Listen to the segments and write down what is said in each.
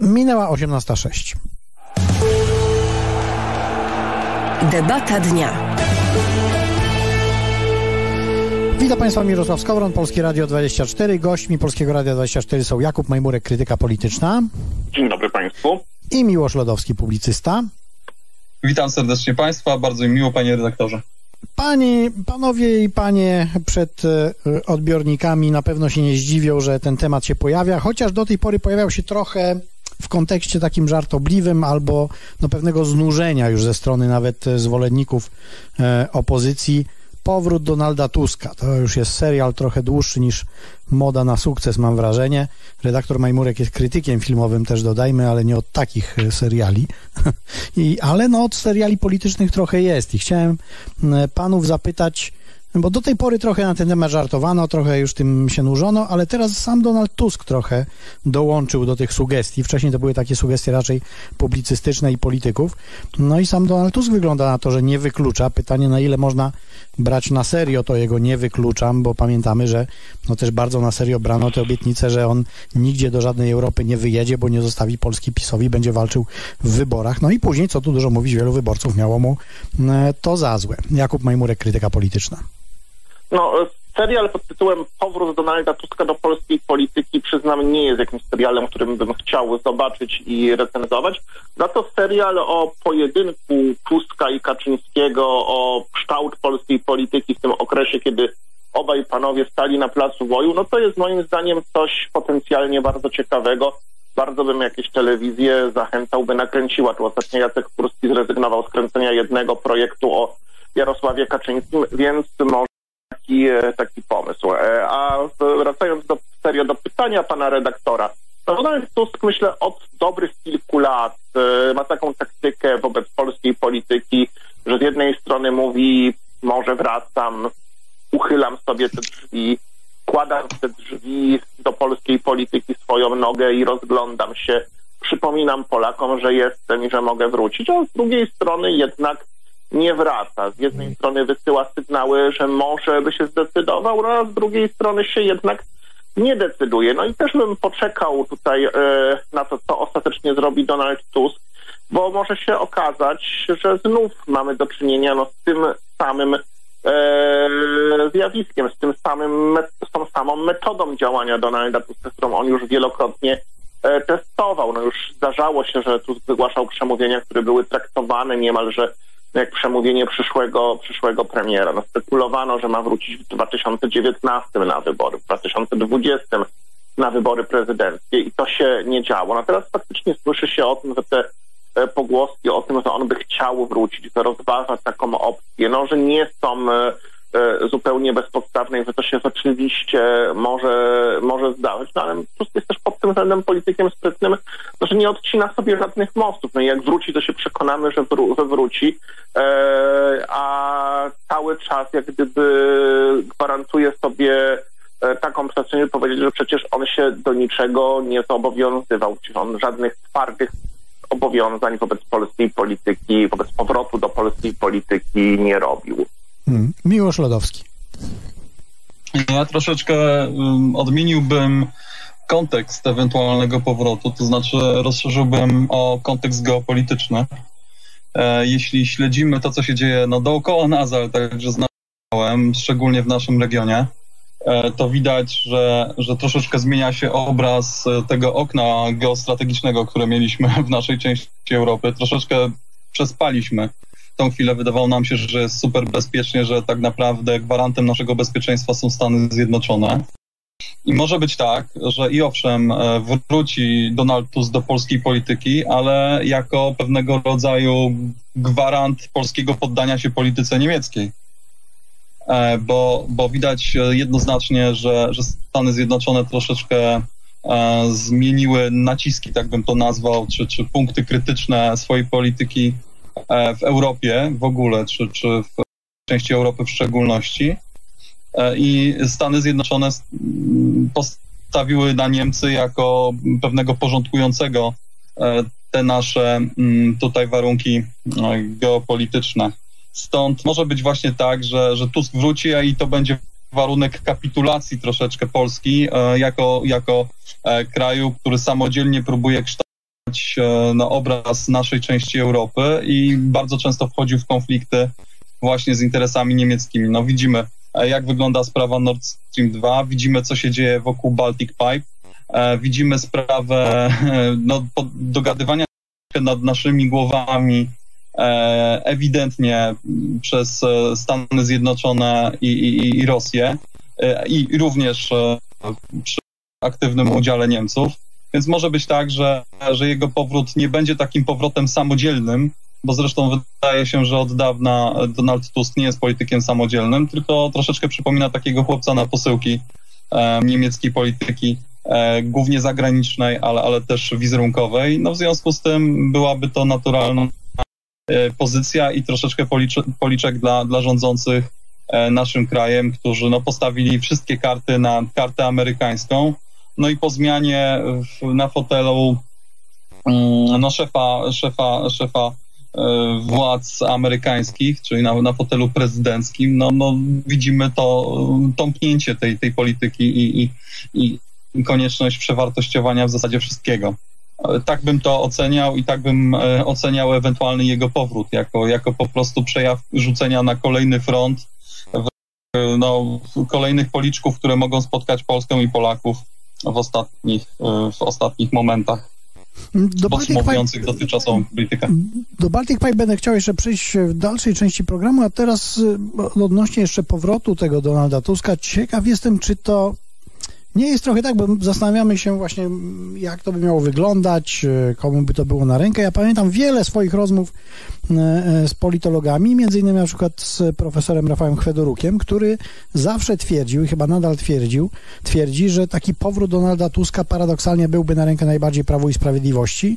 Minęła 18:06. Debata dnia. Witam Państwa, Mirosław Skowron, Polskie Radio 24. Gośćmi Polskiego Radia 24 są Jakub Majmurek, krytyka polityczna. Dzień dobry Państwu. I Miłosz Lodowski, publicysta. Witam serdecznie Państwa, bardzo mi miło, Panie redaktorze. Panowie i panie przed odbiornikami na pewno się nie zdziwią, że ten temat się pojawia, chociaż do tej pory pojawiał się trochę w kontekście takim żartobliwym albo no, pewnego znużenia już ze strony nawet zwolenników opozycji. Powrót Donalda Tuska. To już jest serial trochę dłuższy niż moda na sukces, mam wrażenie. Redaktor Majmurek jest krytykiem filmowym, też dodajmy, ale nie od takich seriali. Ale no od seriali politycznych trochę jest. I chciałem panów zapytać, bo do tej pory trochę na ten temat żartowano, trochę już tym się nurzono, ale teraz sam Donald Tusk trochę dołączył do tych sugestii. Wcześniej to były takie sugestie raczej publicystyczne i polityków. No i sam Donald Tusk wygląda na to, że nie wyklucza. Pytanie, na ile można brać na serio to jego nie wykluczam, bo pamiętamy, że no też bardzo na serio brano te obietnice, że on nigdzie do żadnej Europy nie wyjedzie, bo nie zostawi Polski PiS-owi, będzie walczył w wyborach. No i później, co tu dużo mówić, wielu wyborców miało mu to za złe. Jakub Majmurek, krytyka polityczna. No, serial pod tytułem Powrót Donalda Tuska do polskiej polityki, przyznam, nie jest jakimś serialem, którym bym chciał zobaczyć i recenzować. Za to serial o pojedynku Tuska i Kaczyńskiego, o kształt polskiej polityki w tym okresie, kiedy obaj panowie stali na placu boju, no to jest moim zdaniem coś potencjalnie bardzo ciekawego. Bardzo bym jakieś telewizję zachęcał, by nakręciła. Tu ostatnio Jacek Kurski zrezygnował z kręcenia jednego projektu o Jarosławie Kaczyńskim, więc może taki pomysł. A wracając serio do pytania pana redaktora, Donald Tusk, myślę, od dobrych kilku lat ma taką taktykę wobec polskiej polityki, że z jednej strony mówi, może wracam, uchylam sobie te drzwi, kładam te drzwi do polskiej polityki swoją nogę i rozglądam się, przypominam Polakom, że jestem i że mogę wrócić, a z drugiej strony jednak nie wraca. Z jednej strony wysyła sygnały, że może by się zdecydował, a z drugiej strony się jednak nie decyduje. No i też bym poczekał tutaj na to, co ostatecznie zrobi Donald Tusk, bo może się okazać, że znów mamy do czynienia z tym samym zjawiskiem, z tą samą metodą działania Donalda Tuska, którą on już wielokrotnie testował. No już zdarzało się, że Tusk wygłaszał przemówienia, które były traktowane niemalże jak przemówienie przyszłego premiera. No, spekulowano, że ma wrócić w 2019 na wybory, w 2020 na wybory prezydenckie i to się nie działo. No teraz faktycznie słyszy się o tym, że te pogłoski o tym, że on by chciał wrócić, że rozważa taką opcję, no że nie są zupełnie bezpodstawne, że to się rzeczywiście może zdarzyć, no ale Tusk jest też pod tym względem politykiem sprytnym, no, że nie odcina sobie żadnych mostów. No i jak wróci, to się przekonamy, że wróci, a cały czas jak gdyby gwarantuje sobie taką przestrzeń, by powiedzieć, że przecież on się do niczego nie zobowiązywał, czyli on żadnych twardych obowiązań wobec polskiej polityki, wobec powrotu do polskiej polityki nie robił. Miłosz Lodowski. Ja troszeczkę odmieniłbym kontekst ewentualnego powrotu, to znaczy rozszerzyłbym o kontekst geopolityczny. Jeśli śledzimy to, co się dzieje dookoła nas, ale także z naszym, szczególnie w naszym regionie, to widać, że troszeczkę zmienia się obraz tego okna geostrategicznego, które mieliśmy w naszej części Europy. Troszeczkę przespaliśmy. Tą chwilę wydawało nam się, że jest super bezpiecznie, że tak naprawdę gwarantem naszego bezpieczeństwa są Stany Zjednoczone. I może być tak, że i owszem, wróci Donald Tusk do polskiej polityki, ale jako pewnego rodzaju gwarant polskiego poddania się polityce niemieckiej. Bo widać jednoznacznie, że Stany Zjednoczone troszeczkę zmieniły naciski, tak bym to nazwał, czy punkty krytyczne swojej polityki w Europie w ogóle, czy w części Europy w szczególności. I Stany Zjednoczone postawiły na Niemcy jako pewnego porządkującego te nasze tutaj warunki geopolityczne. Stąd może być właśnie tak, że Tusk wróci i to będzie warunek kapitulacji troszeczkę Polski jako kraju, który samodzielnie próbuje kształtować na obraz naszej części Europy i bardzo często wchodził w konflikty właśnie z interesami niemieckimi. No widzimy, jak wygląda sprawa Nord Stream 2, widzimy, co się dzieje wokół Baltic Pipe, widzimy sprawę dogadywania nad naszymi głowami ewidentnie przez Stany Zjednoczone i Rosję i również przy aktywnym udziale Niemców. Więc może być tak, że jego powrót nie będzie takim powrotem samodzielnym, bo zresztą wydaje się, że od dawna Donald Tusk nie jest politykiem samodzielnym, tylko troszeczkę przypomina takiego chłopca na posyłki niemieckiej polityki, głównie zagranicznej, ale też wizerunkowej. No w związku z tym byłaby to naturalna pozycja i troszeczkę policzek dla rządzących naszym krajem, którzy postawili wszystkie karty na kartę amerykańską. No i po zmianie na fotelu szefa władz amerykańskich, czyli na fotelu prezydenckim, widzimy to tąpnięcie tej polityki i konieczność przewartościowania w zasadzie wszystkiego. Tak bym to oceniał i tak bym oceniał ewentualny jego powrót, jako po prostu przejaw rzucenia na kolejny front kolejnych policzków, które mogą spotkać Polskę i Polaków w ostatnich momentach podsumowujących dotychczasową politykę. Do Baltic Pipe będę chciał jeszcze przyjść w dalszej części programu, a teraz odnośnie jeszcze powrotu tego Donalda Tuska. Ciekaw jestem, czy to nie jest trochę tak, bo zastanawiamy się właśnie, jak to by miało wyglądać, komu by to było na rękę. Ja pamiętam wiele swoich rozmów z politologami, między innymi na przykład z profesorem Rafałem Chwedorukiem, który zawsze twierdził i chyba nadal twierdzi, że taki powrót Donalda Tuska paradoksalnie byłby na rękę najbardziej Prawu i Sprawiedliwości,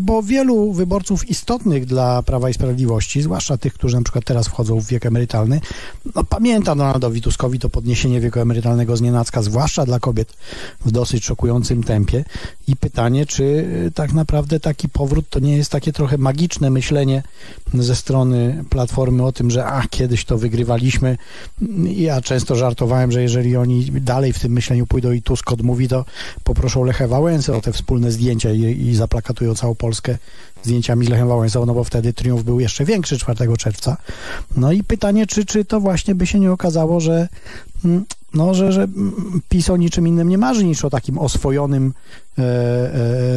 bo wielu wyborców istotnych dla Prawa i Sprawiedliwości, zwłaszcza tych, którzy na przykład teraz wchodzą w wiek emerytalny, pamięta Donaldowi Tuskowi to podniesienie wieku emerytalnego znienacka, zwłaszcza dla kobiet w dosyć szokującym tempie. I pytanie, czy tak naprawdę taki powrót to nie jest takie trochę magiczne myślenie ze strony Platformy o tym, że kiedyś to wygrywaliśmy. Ja często żartowałem, że jeżeli oni dalej w tym myśleniu pójdą i Tusk odmówi, to poproszą Lecha Wałęsę o te wspólne zdjęcia i zaplakatują całą Polskę zdjęciami z Lechem Wałęsą, bo wtedy triumf był jeszcze większy 4 czerwca. No i pytanie, czy to właśnie by się nie okazało, że PiS o niczym innym nie marzy niż o takim oswojonym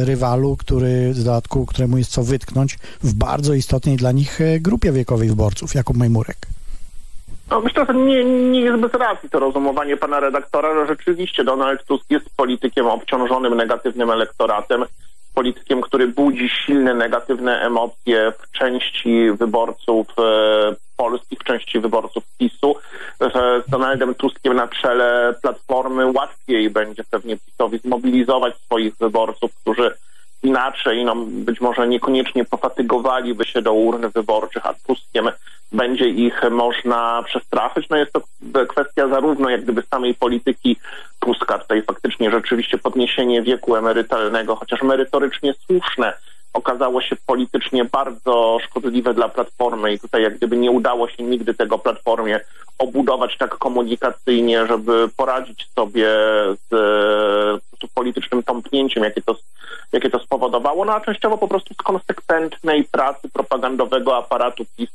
rywalu, który w dodatku, któremu jest co wytknąć w bardzo istotnej dla nich grupie wiekowej wyborców. Jakub Majmurek. No, myślę, że nie jest bez racji to rozumowanie pana redaktora, że rzeczywiście Donald Tusk jest politykiem obciążonym negatywnym elektoratem, politykiem, który budzi silne negatywne emocje w części wyborców polskich, części wyborców PiS-u. Z Donaldem Tuskiem na czele Platformy łatwiej będzie pewnie PiS-owi zmobilizować swoich wyborców, którzy inaczej, być może niekoniecznie pofatygowaliby się do urn wyborczych, a Tuskiem będzie ich można przestraszyć. Jest to kwestia zarówno jak gdyby samej polityki Tuska. Tutaj faktycznie rzeczywiście podniesienie wieku emerytalnego, chociaż merytorycznie słuszne, okazało się politycznie bardzo szkodliwe dla Platformy i tutaj jak gdyby nie udało się nigdy tego Platformie obudować tak komunikacyjnie, żeby poradzić sobie z politycznym tąpnięciem, jakie to spowodowało, a częściowo po prostu z konsekwentnej pracy propagandowego aparatu PiS,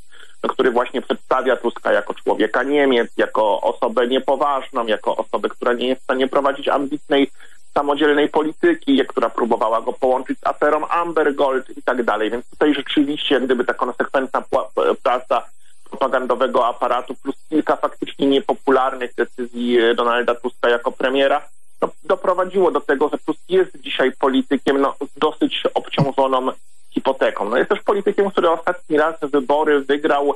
który właśnie przedstawia Tuska jako człowieka Niemiec, jako osobę niepoważną, jako osobę, która nie jest w stanie prowadzić ambitnej, samodzielnej polityki, która próbowała go połączyć z aferą Amber Gold i tak dalej. Więc tutaj rzeczywiście ta konsekwentna praca propagandowego aparatu plus kilka faktycznie niepopularnych decyzji Donalda Tuska jako premiera doprowadziło do tego, że Tusk jest dzisiaj politykiem z dosyć obciążoną hipoteką. Jest też politykiem, który ostatni raz wybory wygrał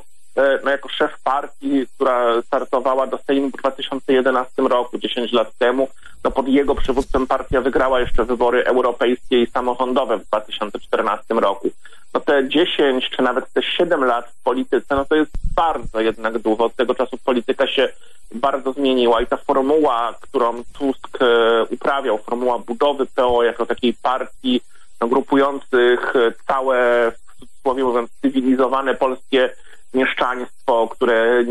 jako szef partii, która startowała do Sejmu w 2011 roku, 10 lat temu. Pod jego przywództwem partia wygrała jeszcze wybory europejskie i samorządowe w 2014 roku. Te 10 czy nawet te 7 lat w polityce, to jest bardzo jednak dużo. Od tego czasu polityka się bardzo zmieniła i ta formuła, którą Tusk uprawiał, formuła budowy PO jako takiej partii grupujących całe, w słowie mówiąc, cywilizowane polskie mieszczaństwo, które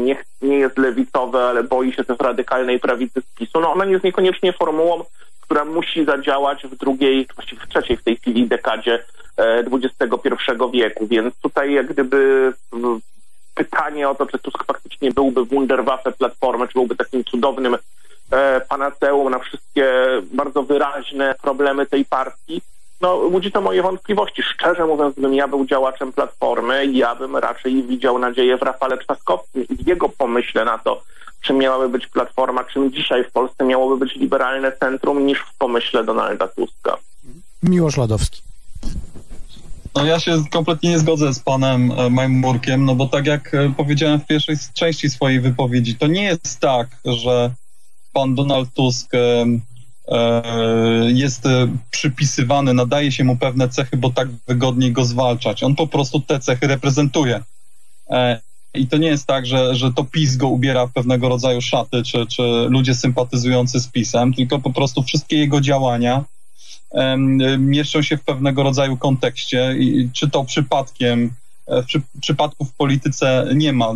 nie jest lewicowe, ale boi się też radykalnej prawicy z PiS-u, ona jest niekoniecznie formułą, która musi zadziałać w drugiej, właściwie w trzeciej w tej chwili dekadzie XXI wieku, więc tutaj jak gdyby pytanie o to, czy Tusk faktycznie byłby wunderwaffe Platformy, czy byłby takim cudownym panaceum na wszystkie bardzo wyraźne problemy tej partii, no budzi to moje wątpliwości. Szczerze mówiąc, gdybym ja był działaczem Platformy, ja bym raczej widział nadzieję w Rafale Trzaskowskim i w jego pomyśle na to, czym miałaby być Platforma, czym dzisiaj w Polsce miałoby być liberalne centrum, niż w pomyśle Donalda Tuska. Miłosz Lodowski. No ja się kompletnie nie zgodzę z panem Majmurkiem, no bo tak jak powiedziałem w pierwszej części swojej wypowiedzi, to nie jest tak, że pan Donald Tusk jest przypisywany, nadaje się mu pewne cechy, bo tak wygodniej go zwalczać. On po prostu te cechy reprezentuje. I to nie jest tak, że to PiS go ubiera w pewnego rodzaju szaty, czy ludzie sympatyzujący z PiS-em, tylko po prostu wszystkie jego działania mieszczą się w pewnego rodzaju kontekście i czy to przypadkiem, przypadków w polityce nie ma,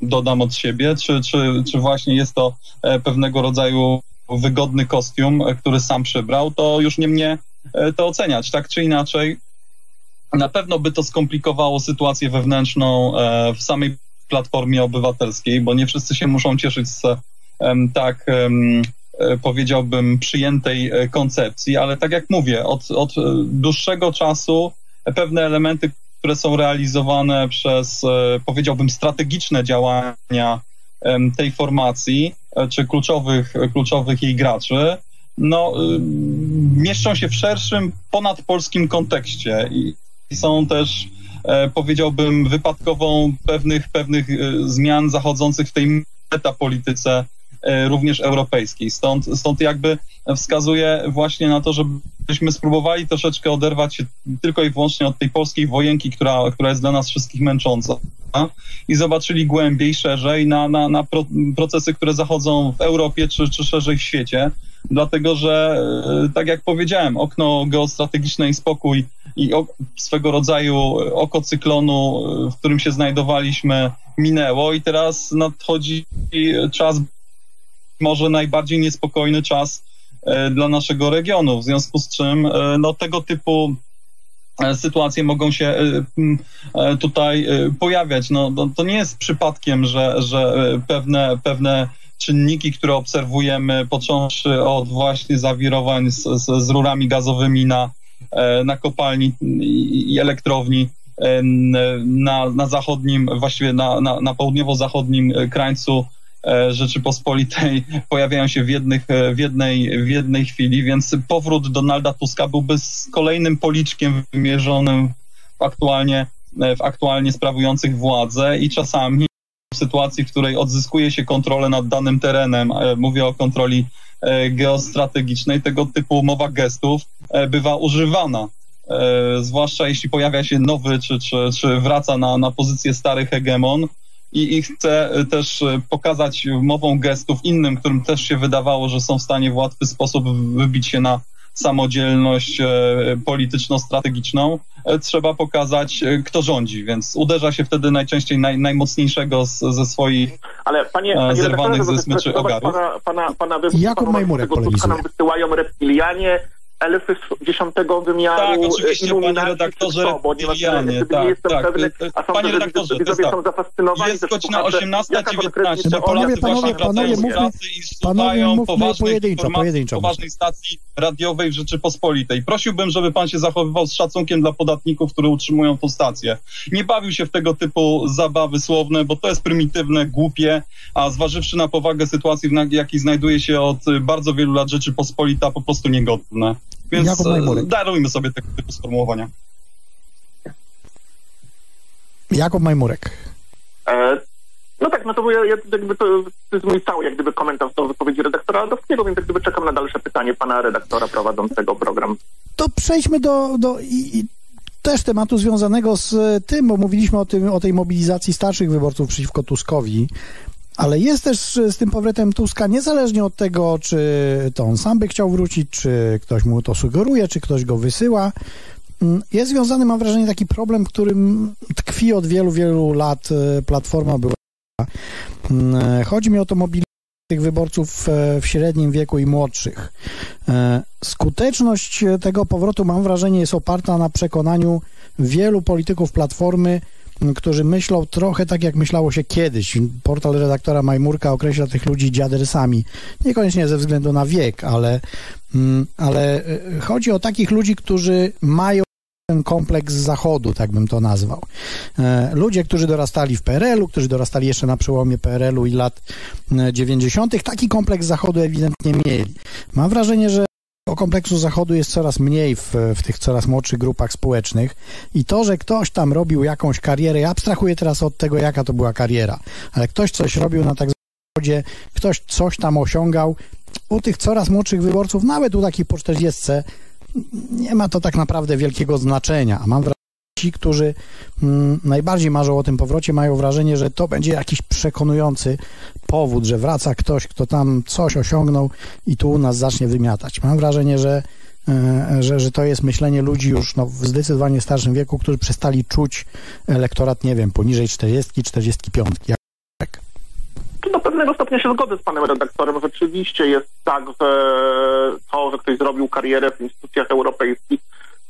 dodam od siebie, czy właśnie jest to pewnego rodzaju wygodny kostium, który sam przybrał, to już nie mnie to oceniać, tak czy inaczej. Na pewno by to skomplikowało sytuację wewnętrzną w samej Platformie Obywatelskiej, bo nie wszyscy się muszą cieszyć z tak, powiedziałbym, przyjętej koncepcji, ale tak jak mówię, od dłuższego czasu pewne elementy, które są realizowane przez, powiedziałbym, strategiczne działania tej formacji, czy kluczowych jej graczy, no mieszczą się w szerszym, ponadpolskim kontekście i są też, powiedziałbym, wypadkową pewnych zmian zachodzących w tej metapolityce również europejskiej. Stąd jakby wskazuje właśnie na to, żebyśmy spróbowali troszeczkę oderwać się tylko i wyłącznie od tej polskiej wojenki, która jest dla nas wszystkich męcząca, i zobaczyli głębiej, szerzej na procesy, które zachodzą w Europie czy szerzej w świecie, dlatego że, tak jak powiedziałem, okno geostrategiczne i spokój i swego rodzaju oko cyklonu, w którym się znajdowaliśmy, minęło i teraz nadchodzi czas, może najbardziej niespokojny czas dla naszego regionu, w związku z czym no, tego typu sytuacje mogą się tutaj pojawiać. No, to nie jest przypadkiem, że pewne czynniki, które obserwujemy, począwszy od właśnie zawirowań z rurami gazowymi na kopalni i elektrowni na zachodnim, właściwie na południowo-zachodnim krańcu Rzeczypospolitej, pojawiają się w jednej chwili, więc powrót Donalda Tuska byłby z kolejnym policzkiem wymierzonym w aktualnie sprawujących władzę i czasami w sytuacji, w której odzyskuje się kontrolę nad danym terenem, mówię o kontroli geostrategicznej, tego typu mowa gestów bywa używana, zwłaszcza jeśli pojawia się nowy czy wraca na pozycję starych hegemon, i chce też pokazać mową gestów innym, którym też się wydawało, że są w stanie w łatwy sposób wybić się na samodzielność polityczno-strategiczną, trzeba pokazać, kto rządzi, więc uderza się wtedy najczęściej najmocniejszego ze swoich zerwanych ze smyczy ogarów. Jakub Majmurek polemizował. Nam wysyłają reptilianie, elfy z 10. wymiaru. Tak, oczywiście, panie redaktorze, reptilianie, tak. Panie redaktorze, to jest tak. Jest godzina 18:19, Polacy właśnie wracają z pracy i słuchają poważnej stacji radiowej w Rzeczypospolitej. Prosiłbym, żeby pan się zachowywał z szacunkiem dla podatników, które utrzymują tą stację. Nie bawił się w tego typu zabawy słowne, bo to jest prymitywne, głupie, a zważywszy na powagę sytuacji, w jakiej znajduje się od bardzo wielu lat Rzeczypospolita, po prostu niegodne. Więc darujmy sobie tego typu sformułowania. Jakub Majmurek. No tak, no to to jest mój cały jak gdyby komentarz do wypowiedzi redaktora Lodowskiego, więc jak gdyby czekam na dalsze pytanie pana redaktora prowadzącego program. To przejdźmy do też tematu związanego z tym, bo mówiliśmy o tej mobilizacji starszych wyborców przeciwko Tuskowi. Ale jest też z tym powrotem Tuska, niezależnie od tego, czy to on sam by chciał wrócić, czy ktoś mu to sugeruje, czy ktoś go wysyła, jest związany, mam wrażenie, taki problem, w którym tkwi od wielu, wielu lat Platforma była. Chodzi mi o to mobilizację tych wyborców w średnim wieku i młodszych. Skuteczność tego powrotu, mam wrażenie, jest oparta na przekonaniu wielu polityków Platformy, którzy myślą trochę tak, jak myślało się kiedyś. Portal redaktora Majmurka określa tych ludzi dziadersami. Niekoniecznie ze względu na wiek, ale chodzi o takich ludzi, którzy mają ten kompleks Zachodu, tak bym to nazwał. Ludzie, którzy dorastali w PRL-u, którzy dorastali jeszcze na przełomie PRL-u i lat 90., taki kompleks Zachodu ewidentnie mieli. Mam wrażenie, że o kompleksu Zachodu jest coraz mniej w tych coraz młodszych grupach społecznych i to, że ktoś tam robił jakąś karierę, ja abstrahuję teraz od tego, jaka to była kariera, ale ktoś coś robił na tak zwanym Zachodzie, ktoś coś tam osiągał, u tych coraz młodszych wyborców, nawet u takich po 40-tce, nie ma to tak naprawdę wielkiego znaczenia, a mam wrażenie, że ci, którzy najbardziej marzą o tym powrocie, mają wrażenie, że to będzie jakiś przekonujący powód, że wraca ktoś, kto tam coś osiągnął i tu u nas zacznie wymiatać. Mam wrażenie, że to jest myślenie ludzi już w zdecydowanie starszym wieku, którzy przestali czuć elektorat, nie wiem, poniżej 40, 45. Do pewnego stopnia się zgodzę z panem redaktorem. Rzeczywiście jest tak, że to, że ktoś zrobił karierę w instytucjach europejskich,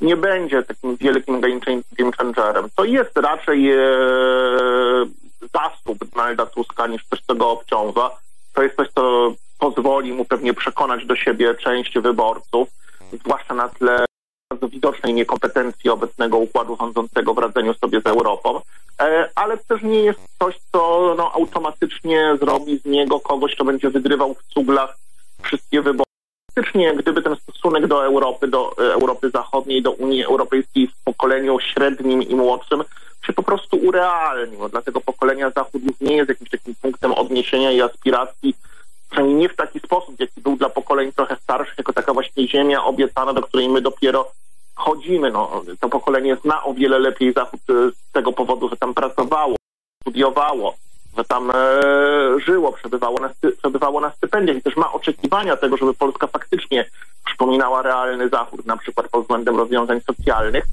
nie będzie takim wielkim game changerem. To jest raczej zasób Donalda Tuska niż coś, co go obciąża. To jest coś, co pozwoli mu pewnie przekonać do siebie część wyborców, zwłaszcza na tle widocznej niekompetencji obecnego układu rządzącego w radzeniu sobie z Europą, ale też nie jest coś, co automatycznie zrobi z niego kogoś, kto będzie wygrywał w cuglach wszystkie wybory. Faktycznie, gdyby ten stosunek do Europy Zachodniej, do Unii Europejskiej w pokoleniu średnim i młodszym się po prostu urealnił. Dlatego pokolenia Zachód już nie jest jakimś takim punktem odniesienia i aspiracji, przynajmniej nie w taki sposób, jaki był dla pokoleń trochę starszych, jako taka właśnie ziemia obiecana, do której my dopiero chodzimy. To pokolenie zna o wiele lepiej Zachód z tego powodu, że tam pracowało, studiowało, że tam żyło, przebywało na stypendiach i też ma oczekiwania tego, żeby Polska faktycznie przypominała realny Zachód, na przykład pod względem rozwiązań socjalnych.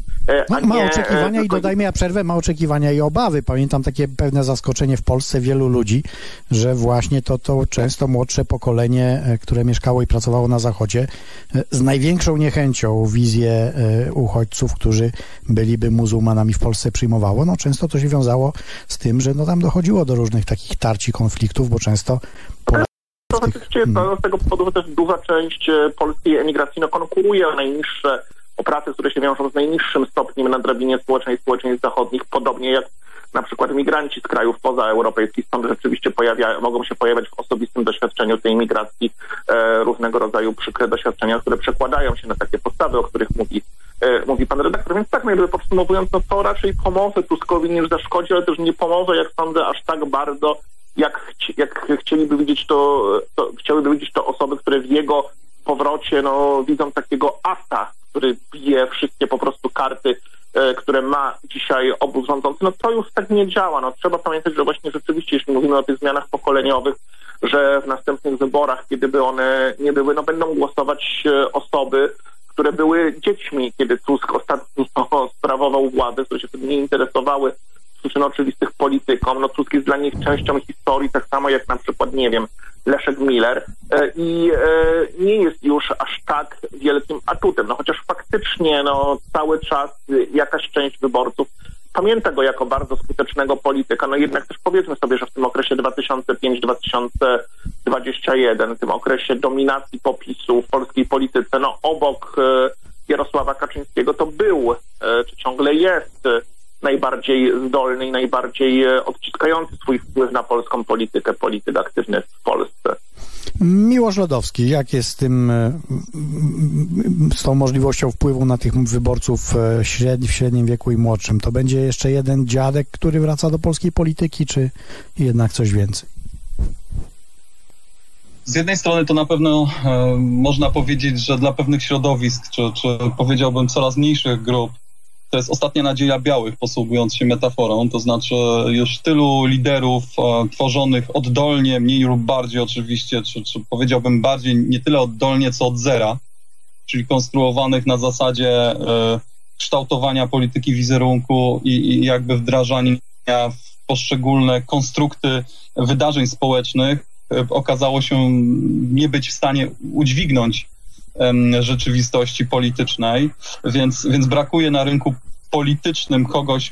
Ma oczekiwania i dodajmy, ja przerwę, ma oczekiwania i obawy. Pamiętam takie pewne zaskoczenie w Polsce wielu ludzi, że właśnie to często młodsze pokolenie, które mieszkało i pracowało na Zachodzie, z największą niechęcią wizję uchodźców, którzy byliby muzułmanami w Polsce, przyjmowało. Często to się wiązało z tym, że tam dochodziło do różnych takich tarci, konfliktów, bo często... To oczywiście z tego powodu, że też duża część polskiej emigracji konkuruje o najniższe, o prace, które się wiążą z najniższym stopniem na drabinie społecznej społeczeństw zachodnich, podobnie jak na przykład migranci z krajów pozaeuropejskich, stąd rzeczywiście mogą się pojawiać w osobistym doświadczeniu tej migracji różnego rodzaju przykre doświadczenia, które przekładają się na takie postawy, o których mówi pan redaktor. Więc tak, jakby podsumowując, to raczej pomoże Tuskowi niż zaszkodzi, ale też nie pomoże, jak sądzę, aż tak bardzo, jak chciałyby widzieć to osoby, które w jego powrocie widzą takiego asa, który bije wszystkie po prostu karty, które ma dzisiaj obóz rządzący. To już tak nie działa. Trzeba pamiętać, że właśnie rzeczywiście, jeśli mówimy o tych zmianach pokoleniowych, że w następnych wyborach, kiedy by one nie były, będą głosować osoby, które były dziećmi, kiedy Tusk ostatnio sprawował władzę, które się tym nie interesowały z przyczyn oczywistych polityką. Tusk jest dla nich częścią historii, tak samo jak na przykład, nie wiem, Leszek Miller i nie jest już aż tak wielkim atutem. Chociaż faktycznie cały czas jakaś część wyborców pamięta go jako bardzo skutecznego polityka. Jednak też powiedzmy sobie, że w tym okresie 2005-2021, w tym okresie dominacji PO-PiS-u w polskiej polityce, obok Jarosława Kaczyńskiego to był, czy ciągle jest, najbardziej zdolny i najbardziej odciskający swój wpływ na polską politykę, polityk aktywny w Polsce. Miłosz Lodowski, jak jest z tą możliwością wpływu na tych wyborców w średnim wieku i młodszym? To będzie jeszcze jeden dziadek, który wraca do polskiej polityki, czy jednak coś więcej? Z jednej strony to na pewno można powiedzieć, że dla pewnych środowisk, czy powiedziałbym coraz mniejszych grup, to jest ostatnia nadzieja białych, posługując się metaforą, to znaczy już tylu liderów tworzonych oddolnie, mniej lub bardziej oczywiście, czy powiedziałbym bardziej, nie tyle oddolnie, co od zera, czyli konstruowanych na zasadzie kształtowania polityki wizerunku i jakby wdrażania w poszczególne konstrukty wydarzeń społecznych, okazało się nie być w stanie udźwignąć rzeczywistości politycznej, więc brakuje na rynku politycznym kogoś,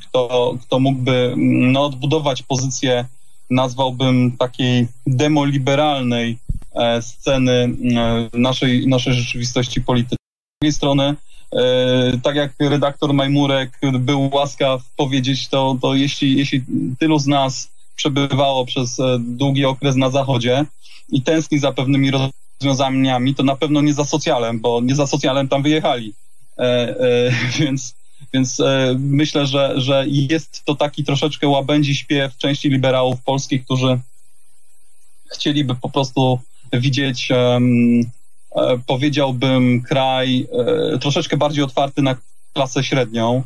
kto mógłby odbudować pozycję, nazwałbym, takiej demoliberalnej sceny naszej rzeczywistości politycznej. Z drugiej strony, tak jak redaktor Majmurek był łaskaw powiedzieć, to jeśli tylu z nas przebywało przez długi okres na Zachodzie i tęskni za pewnymi rozwiązaniami, to na pewno nie za socjalem, bo nie za socjalem tam wyjechali. Więc myślę, że jest to taki troszeczkę łabędzi śpiew części liberałów polskich, którzy chcieliby po prostu widzieć, powiedziałbym, kraj troszeczkę bardziej otwarty na klasę średnią.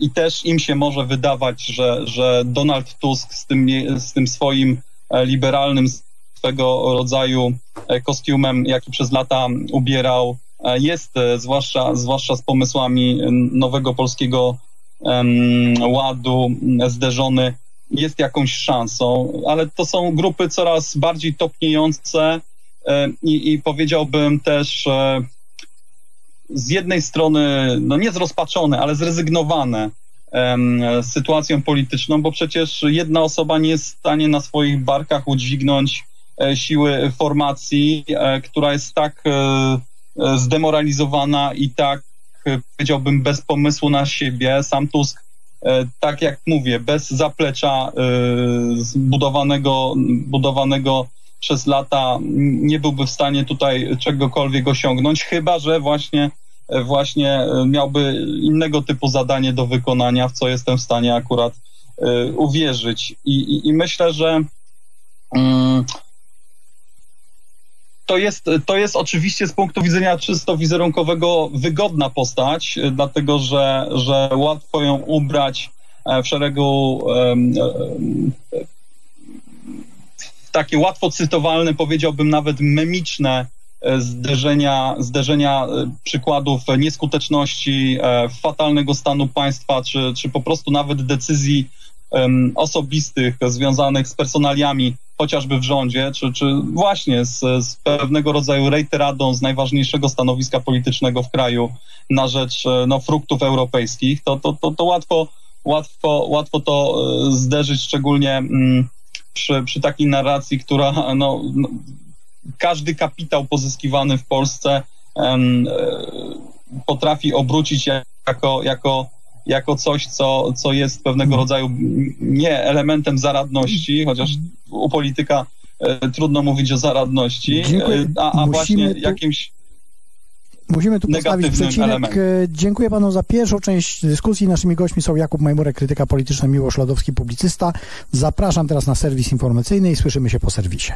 I też im się może wydawać, że Donald Tusk z tym swoim liberalnym swego rodzaju kostiumem, jaki przez lata ubierał, jest, zwłaszcza z pomysłami Nowego Polskiego Ładu zderzony, jest jakąś szansą, ale to są grupy coraz bardziej topniejące i powiedziałbym też z jednej strony nie zrozpaczone, ale zrezygnowane sytuacją polityczną, bo przecież jedna osoba nie jest w stanie na swoich barkach udźwignąć siły formacji, która jest tak zdemoralizowana i tak, powiedziałbym, bez pomysłu na siebie. Sam Tusk, tak jak mówię, bez zaplecza budowanego przez lata nie byłby w stanie tutaj czegokolwiek osiągnąć, chyba że właśnie miałby innego typu zadanie do wykonania, w co jestem w stanie akurat uwierzyć. I myślę, że to jest oczywiście z punktu widzenia czysto wizerunkowego wygodna postać, dlatego że łatwo ją ubrać w szeregu takie łatwo cytowalne, powiedziałbym nawet memiczne zderzenia przykładów nieskuteczności, fatalnego stanu państwa, czy po prostu nawet decyzji osobistych związanych z personaliami, chociażby w rządzie, czy właśnie z pewnego rodzaju rejteradą z najważniejszego stanowiska politycznego w kraju na rzecz fruktów europejskich, to łatwo to zderzyć, szczególnie przy takiej narracji, która każdy kapitał pozyskiwany w Polsce potrafi obrócić jako coś, co jest pewnego rodzaju nie elementem zaradności, chociaż u polityka trudno mówić o zaradności, a właśnie jakimś... Musimy tu postawić przecinek. Dziękuję panu za pierwszą część dyskusji. Naszymi gośćmi są Jakub Majmurek, krytyka polityczna, Miłosz Lodowski, publicysta. Zapraszam teraz na serwis informacyjny i słyszymy się po serwisie.